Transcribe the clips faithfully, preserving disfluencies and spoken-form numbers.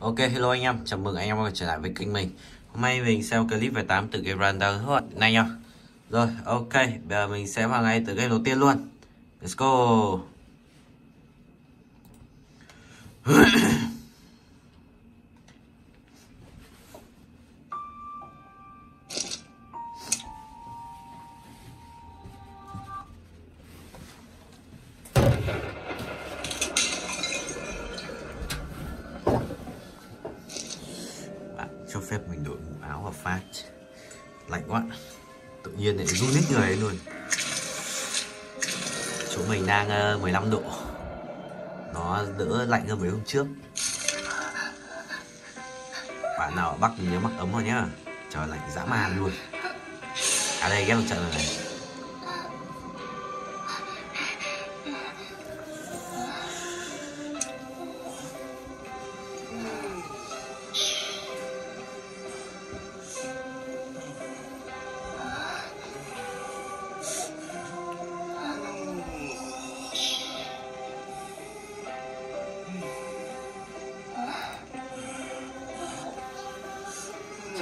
Ok, hello anh em, chào mừng anh em quay trở lại với kênh mình. Hôm nay mình sẽ clip về tám từ cái render thôi này nhá. Rồi, ok, bây giờ mình sẽ vào ngay từ game đầu tiên luôn. Let's go. Cho phép mình đội mũ áo và phát lạnh quá, tự nhiên lại run hết người ấy luôn. Chúng mình đang mười lăm độ, nó đỡ lạnh hơn mấy hôm trước. Bạn nào ở Bắc mình nhớ mắc ấm vào nhá, trời lạnh dã man luôn. À đây, ghép một trận rồi này.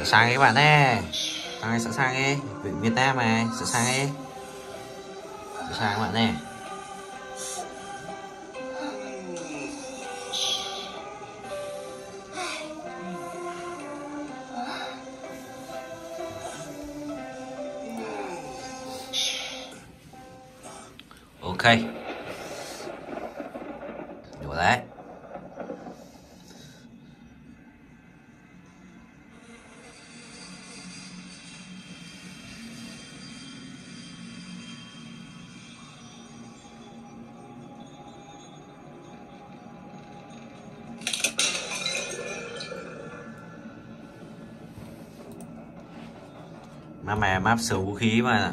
Sẵn sàng các bạn nè, ai sẵn sàng ấy, Việt Nam này, sẵn sàng ấy, sẵn sàng các bạn nè. Ok, đủ đấy. Map này map sửa vũ khí mà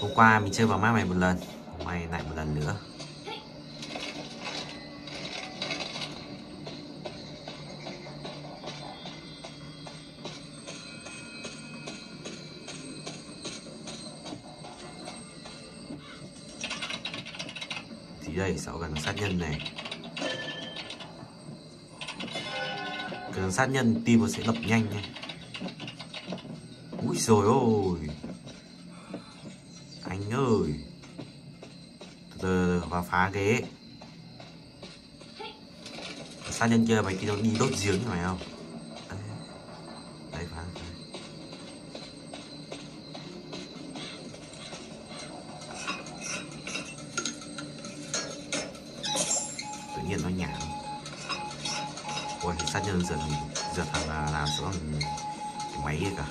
hôm qua mình chơi vào map này một lần, hôm nay lại một lần nữa. Thì đây sẽ gần sát nhân này, gần sát nhân tim nó sẽ đập nhanh nha. Úi dồi ôi, anh ơi, từ từ vào phá ghế. Sát nhân kia mày kia nó đi đốt giếng phải không? Đấy, đấy phá. Tự nhiên nó nhả. Ôi, sát nhân giờ giờ thằng là làm sao mình máy kia cả.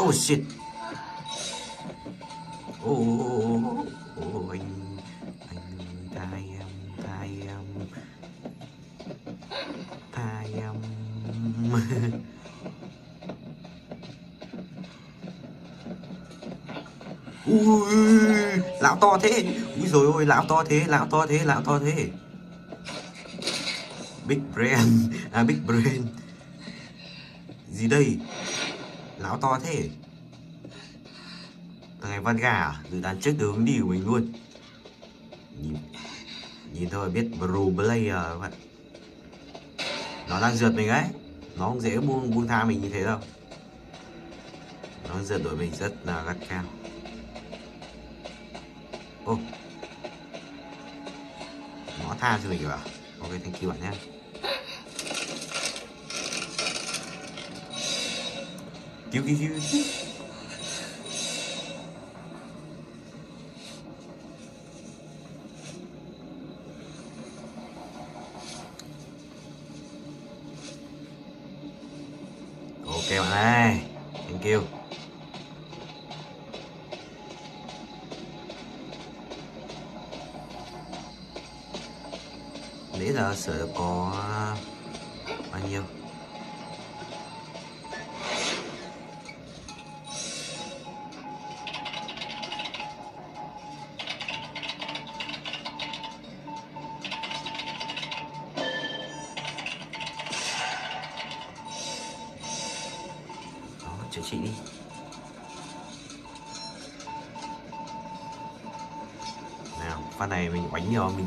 Oh shit. Oh, oh, oh, oh, anh anh tai em, tai em, tai em. Ui, lão to thế. Úi dồi ôi, lão to thế, lão to thế, lão to thế. Big brain, à big brain. Gì đây? Lão to thế. Thằng này văn gà à? Dự đoán trước từ hướng đi của mình luôn. Nhìn, nhìn thôi biết pro player các bạn. Nó đang rượt mình ấy. Nó không dễ buông buông tha mình như thế đâu. Nó rượt đội mình rất là gắt cao. Ô, nó tha cho mình rồi à? Ok, thank you bạn nhé. Cứu cứu cứu cứu. Ok bạn ơi, thank you. Nãy giờ sửa được có bao nhiêu? chữa trị đi. Nào, pha này mình oánh nhờ mình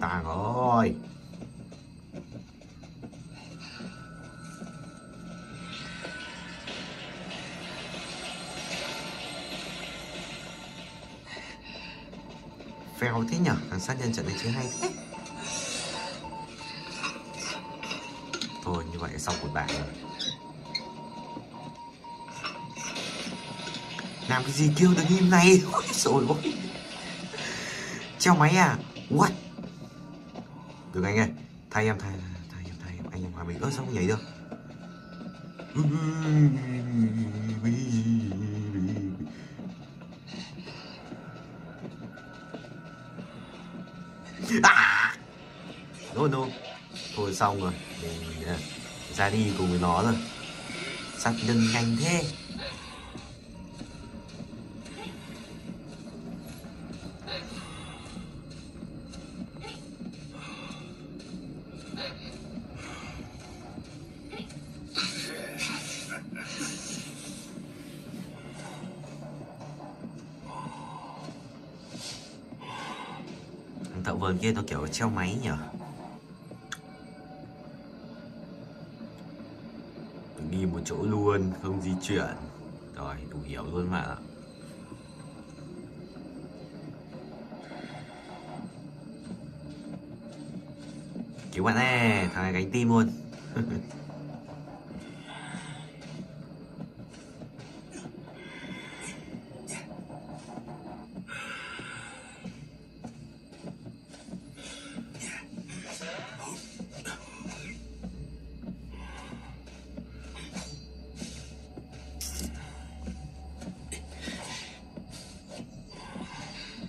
Tàng ơi. Phèo thế nhở, thằng sát nhân trận này chứ hay thế. Thôi như vậy xong một bảng rồi. Làm cái gì kêu được game này. Ôi dồi ôi. Treo máy à? What? Được anh ơi. Thay em, thay, thay em, thay em. Anh em hòa mình. Ơ sao không nhảy được. À! No, no. Thôi xong rồi, mình ra đi cùng với nó rồi. Sát nhân nhanh thế. Thợ vườn kia nó kiểu treo máy nhở. Đi một chỗ luôn, không di chuyển. Rồi, đủ hiểu luôn bạn ạ. Cứu bạn nè, thằng này gánh tim luôn.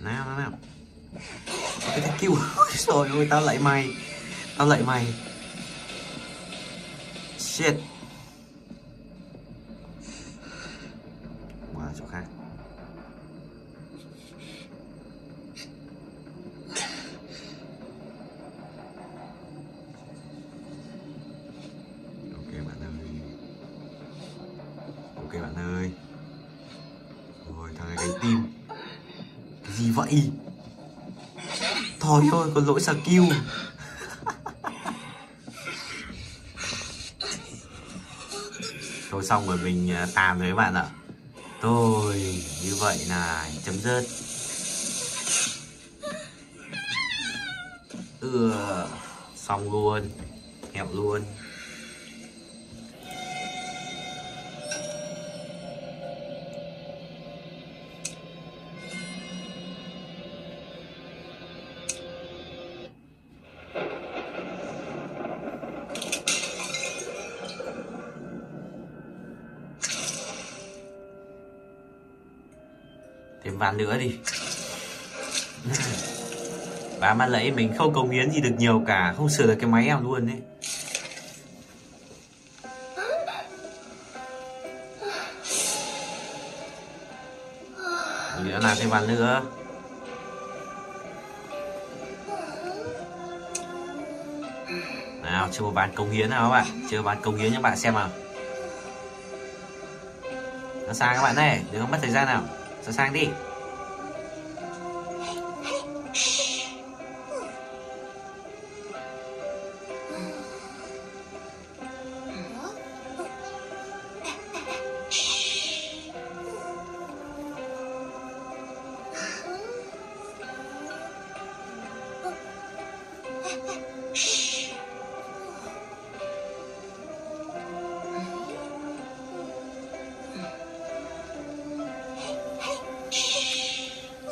Nào nào nào. Cái thằng kêu. Trời ơi tao lại mày. Tao lại mày. Shit. Qua chỗ khác. Ok bạn ơi. Ok bạn ơi. Rồi thằng này gánh tim. Gì vậy? Thôi thôi, có lỗi skill. Thôi xong rồi mình tàn rồi các bạn ạ. Thôi như vậy là chấm dứt. Ừ, xong luôn, hẹo luôn. Thêm ván nữa đi. Và mà lấy mình không cống hiến gì được nhiều cả, không sửa được cái máy nào luôn đấy. Mình đã làm thêm ván nữa. Nào, chưa một ván cống hiến nào các bạn, chưa ván cống hiến các bạn xem nào. Nó sang các bạn này, đừng có mất thời gian nào. Sao sang đi.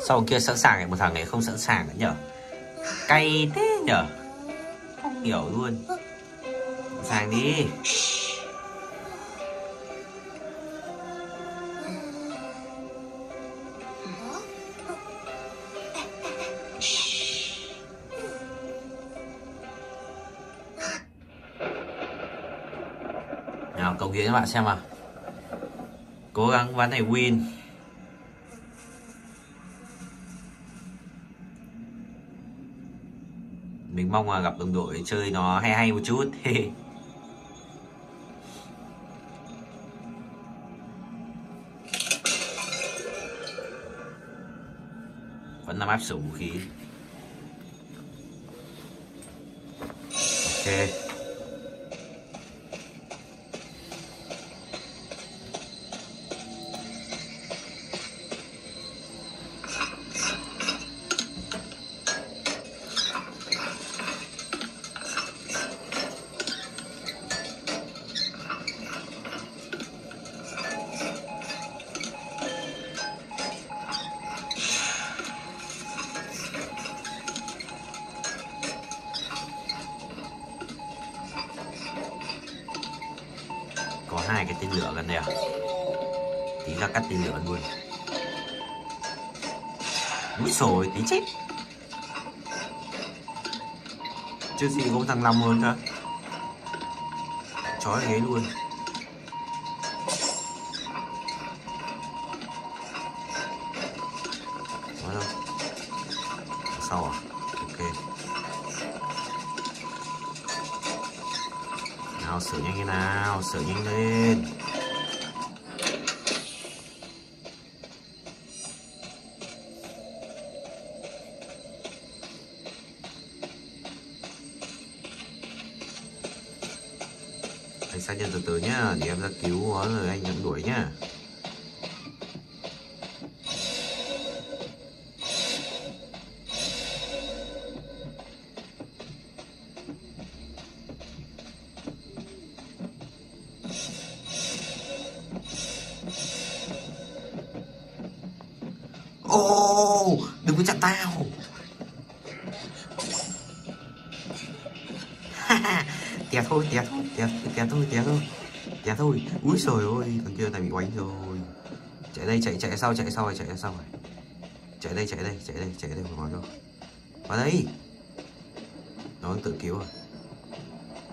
Sau kia sẵn sàng này, một thằng này không sẵn sàng nữa nhở. cay thế nhở, không hiểu luôn. Sang đi. Nào, cầu kia các bạn xem nào. Cố gắng ván này win. Mình mong là gặp đồng đội chơi nó hay hay một chút. Vẫn nằm áp sử vũ khí. Ok. Hai cái tên lửa gần đây à? Tí ra cắt tên lửa luôn. Úi sồi, tí chết. Chứ gì cũng thằng lòng hơn cơ. Chói ghế luôn. Đó đâu? Sau à? Ok. Nào, sửa nhanh thế nào, sửa nhanh lên. Anh xác nhận từ từ nhá, để em ra cứu nó rồi anh dẫn đuổi nhá. Ô, đừng có chặt tao. Tè thôi, tè thôi, tè thôi, tè thôi, tè thôi. Úi trời ơi, thằng kia này bị oánh rồi. Chạy đây, chạy chạy sau, chạy sau rồi, chạy sau rồi. Chạy đây, chạy đây, chạy đây, chạy đây, vào đâu? Vào đây. Nó tự cứu rồi.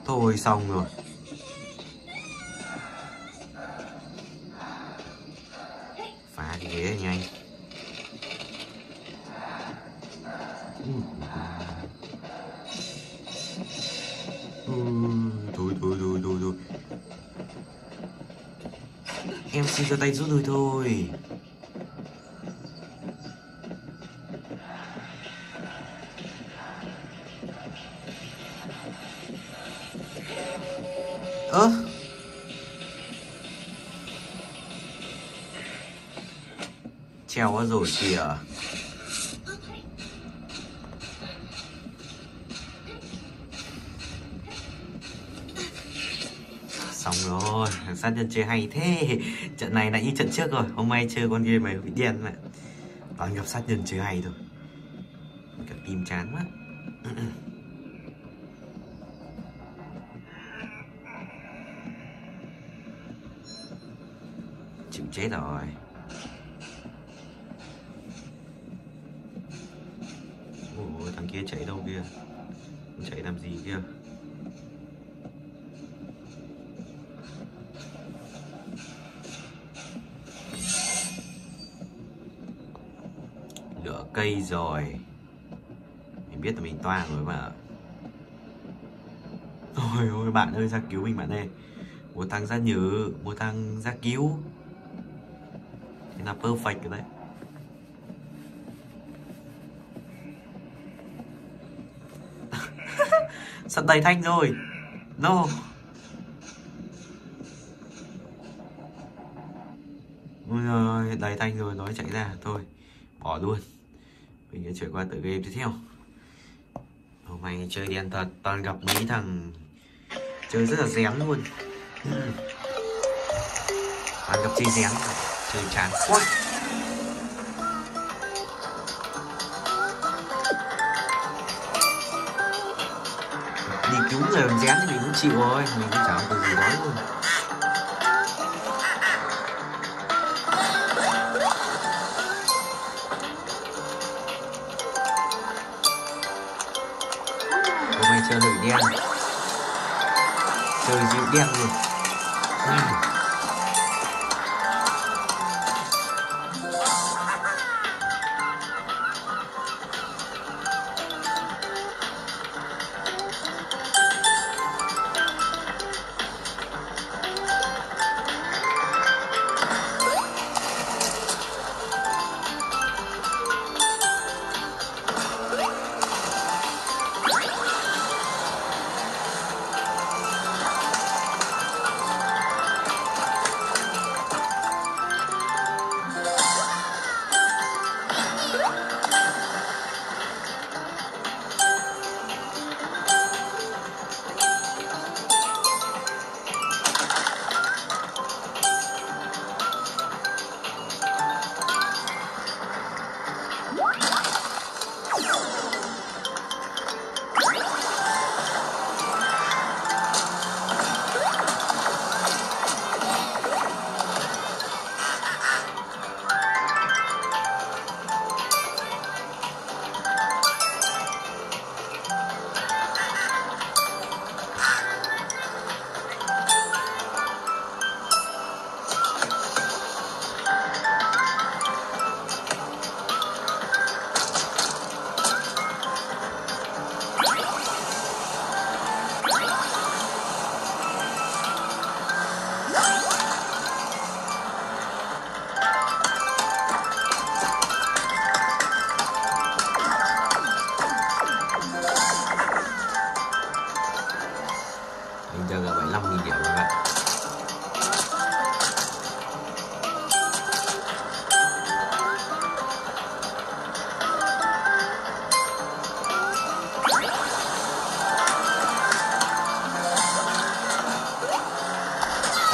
Thôi xong rồi. Phá cái ghế nhanh. Thôi thôi thôi thôi thôi. Em xin cho tay rút lui thôi. Ơ à? Treo quá rồi kìa. Xong rồi, sát nhân chơi hay thế. Trận này lại như trận trước rồi. Hôm nay chơi con game này bị điên mẹ. Toàn gặp sát nhân chơi hay thôi. Cả tim chán quá. Chịu chết rồi. Ôi, thằng kia chạy đâu kia. Chạy làm gì kia. Lửa cây rồi. Mình biết là mình toang rồi các bạn ạ. Ôi ôi bạn ơi, ra cứu mình bạn ơi. Một thằng ra nhử, một thằng ra cứu. Thế là perfect rồi đấy. Sắp đầy thanh rồi. No. Ôi giời, đầy thanh rồi, nó chạy ra. Thôi bỏ luôn, mình sẽ chuyển qua tựa game tiếp theo. Hôm nay chơi đen toàn, toàn gặp mấy thằng chơi rất là rén luôn. Toàn gặp chơi rén, chơi chán quá. mình cứu người làm rén thì mình cũng chịu thôi, mình cũng chẳng có gì nói luôn. Hôm nay chơi lưỡi đen, chơi dịu đen luôn. uhm.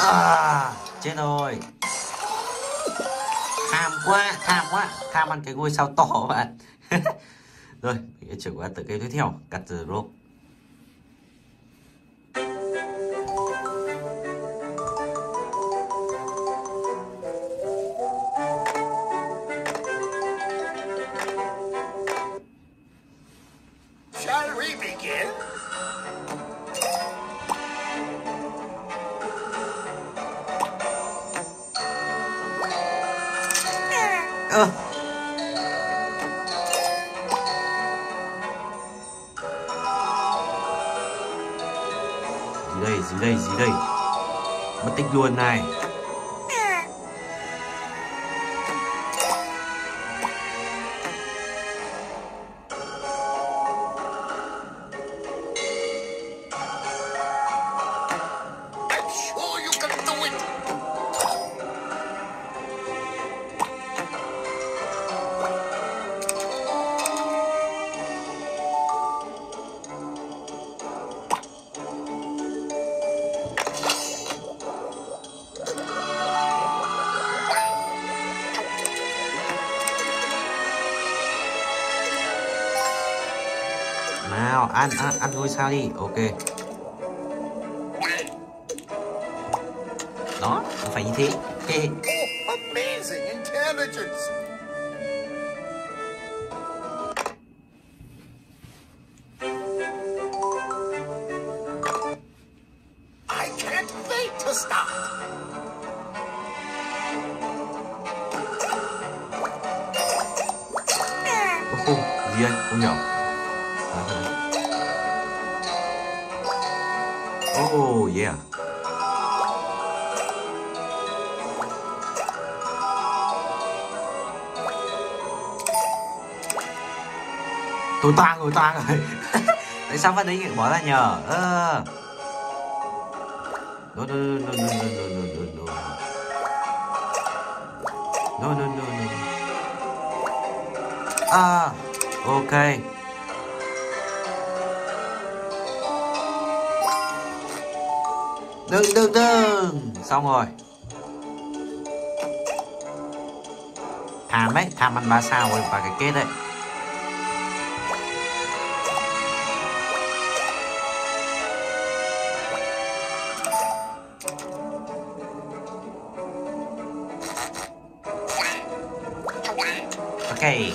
À, chết rồi, tham quá, tham quá, tham ăn cái ngôi sao to bạn. Rồi, mình sẽ chuyển qua tựa game tiếp theo, Cut the Rope. Luôn này. Ăn, ăn, ăn ngôi sao đi, ok. Đó, phải như thế. Oh, gì anh, không hiểu. Oh yeah. Tôi toang rồi, toang rồi. Tại sao phát đấy lại bỏ ra nhờ? Ơ. No no no no no no no. No no no no. À, ok. Đừng đừng đừng. Xong rồi. Thảm ấy, thảm ăn ba sao rồi, và cái kết đấy. Okay.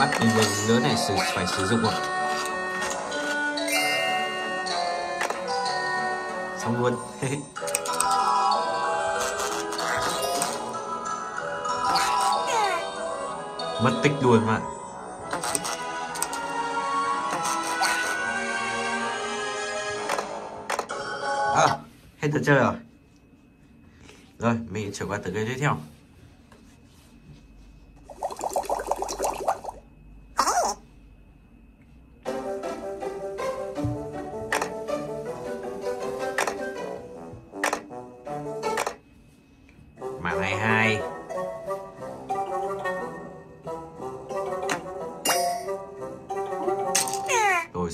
Bắt bình bình nữa này sử, phải sử dụng rồi. Xong luôn. Mất tích luôn mà. À, hết trò chơi rồi. Rồi, mình trở qua tới cái tiếp theo.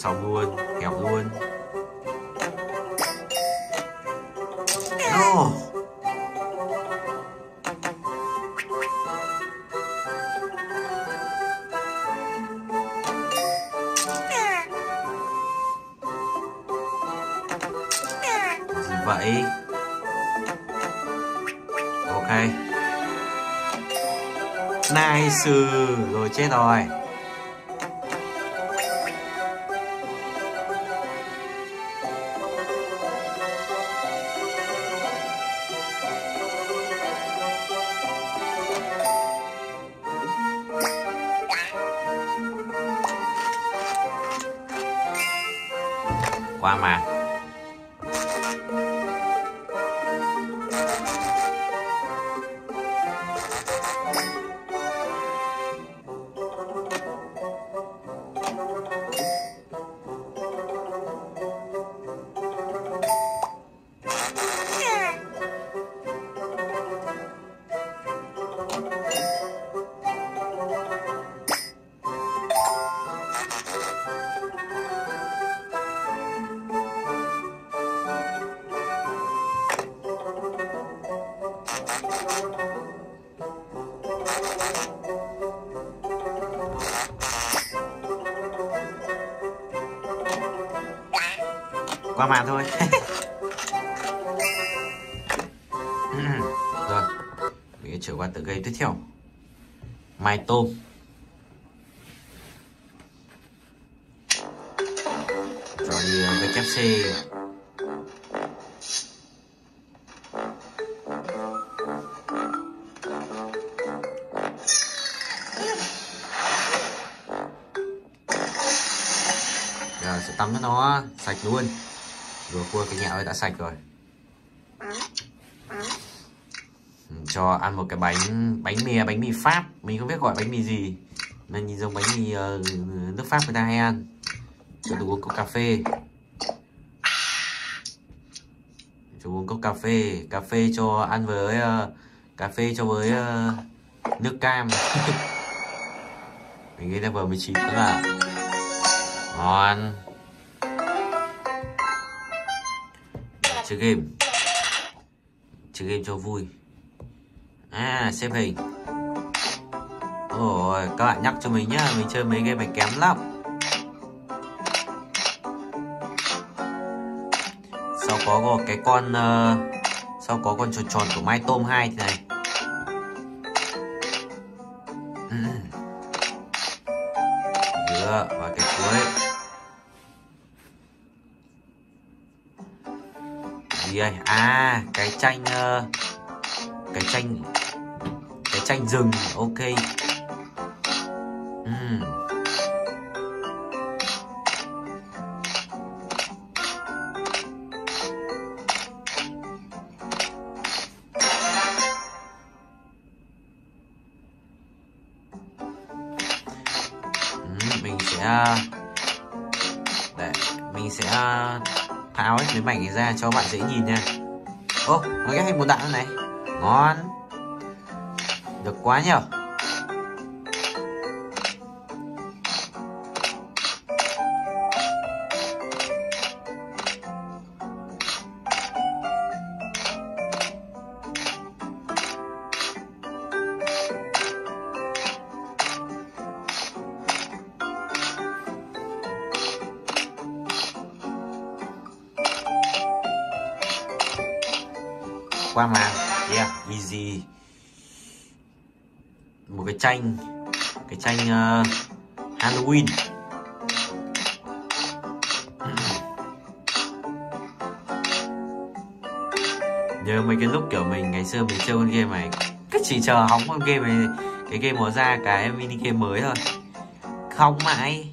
Xong luôn, hẹp luôn. No. Gì vậy? Ok. Nice. Rồi chết rồi. Qua màn. Qua màn thôi. Rồi, mình trở qua tựa game tiếp theo. Mai tôm. Rồi vê ca xê. Giờ sẽ tắm cho nó sạch luôn. Vừa cua cái nhạo ấy đã sạch rồi. Cho ăn một cái bánh bánh mì bánh mì Pháp, mình không biết gọi bánh mì gì, nên nhìn giống bánh mì uh, nước Pháp người ta hay ăn. Cho tôi uống cốc cà phê, cho uống cốc cà phê, cà phê cho ăn với uh, cà phê cho với uh, nước cam. Mình nghĩ là vừa mười chín nữa là ngon. Chơi game, chơi game cho vui. À, xếp hình. Ôi, các bạn nhắc cho mình nhá, mình chơi mấy game này kém lắm. Sau có cái con uh, sau có con tròn tròn của Mai Tôm hai thế này. Được, và cái cuối gì đây? À, cái tranh uh, cái tranh cái tranh rừng. Ok. uhm. Uhm, mình sẽ để mình sẽ tháo hết cái mảnh này ra cho bạn dễ nhìn nha. Ô, oh, nó ghép thành một đạn nữa này. Ngon. Được quá nhở. Qua màn, yeah, easy. Một cái tranh, cái tranh uh, Halloween. Nhớ mấy cái lúc kiểu mình ngày xưa mình chơi con game này, cứ chỉ chờ hóng con game này, cái game nó ra cái mini game mới thôi, không mãi.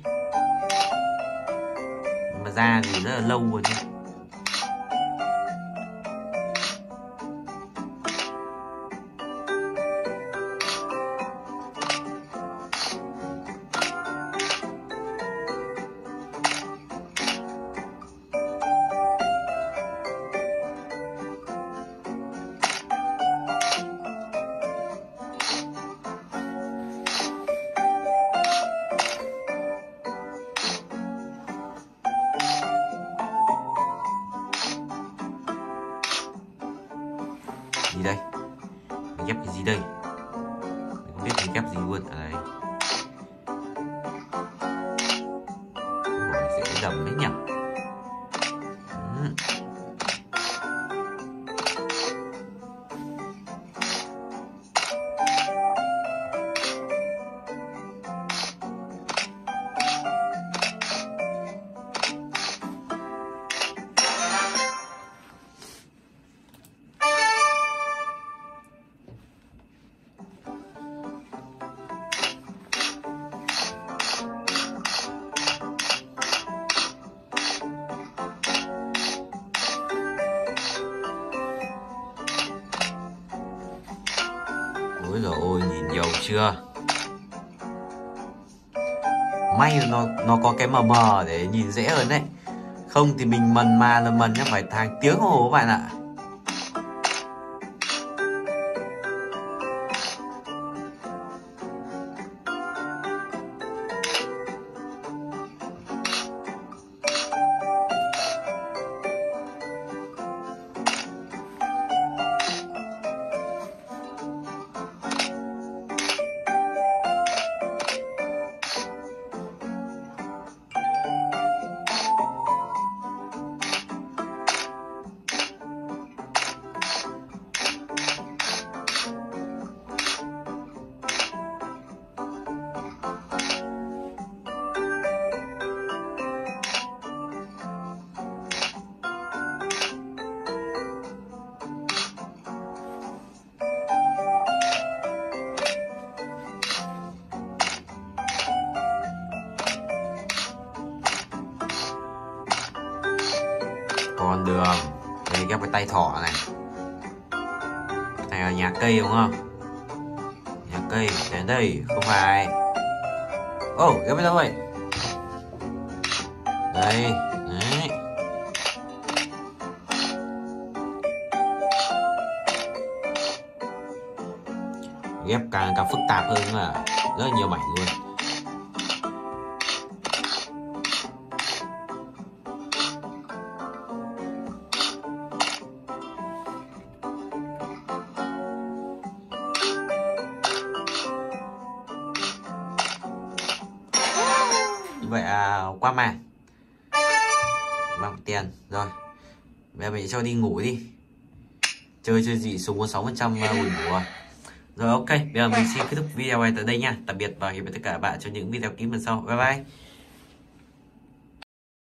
Mà ra thì rất là lâu rồi chứ. Gì đây? Mình ghép cái gì đây? Mình không biết mình ghép gì luôn ở đây. Ủa, dễ dầm đấy nhỉ? Ừ. Ôi dồi ôi, nhìn nhiều chưa. May là nó, nó có cái mờ mờ để nhìn dễ hơn đấy. Không thì mình mần mà là mần phải hàng tiếng hồ các bạn ạ. Con đường. Đây ghép cái tay thỏ này. Này là nhà cây đúng không? Nhà cây đến đây không phải. Ô, oh, ghép cái đâu vậy? Đây, đấy. Ghép càng càng phức tạp hơn mà rất là nhiều mảnh luôn. Vậy à, qua màn bằng tiền rồi, bây giờ mình cho đi ngủ đi, chơi chơi gì xuống có sáu phần trăm buổi ngủ rồi. Rồi ok, bây giờ mình xin kết thúc video này tới đây nha. Tạm biệt và hẹn gặp lại tất cả các bạn trong những video clip lần sau. Bye bye.